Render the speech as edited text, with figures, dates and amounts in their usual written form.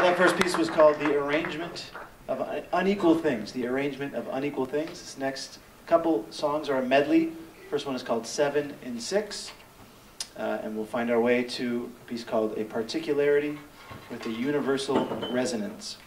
That first piece was called The Arrangement of Unequal Things. The Arrangement of Unequal Things. This next couple songs are a medley. First one is called 7 and 6. And we'll find our way to a piece called A Particularity with a Universal Resonance.